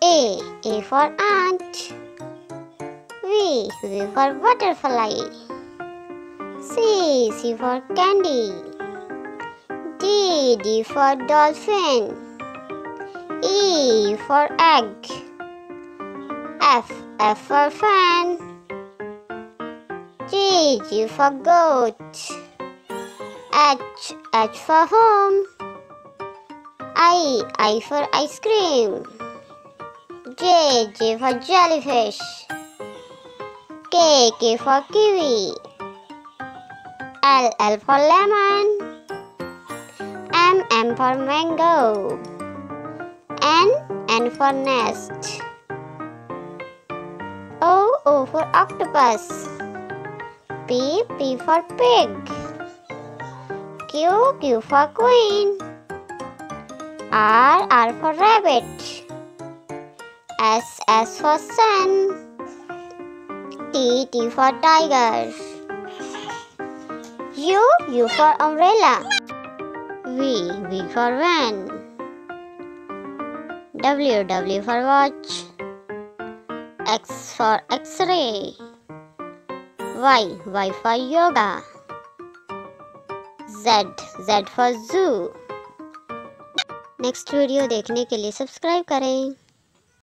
A for ant. V for butterfly. C for candy. D for dolphin. E for egg. F for fan. G for goat. H for home. I for ice cream. J for jellyfish. K for kiwi. L for lemon. M for mango. N for nest. O for octopus. P for pig. Q for queen. R for rabbit. S for sun. T for tiger. U for umbrella. V for van. W for watch. X for X-ray. Y for yoga. Z for zoo. Next video देखने के लिए subscribe करें।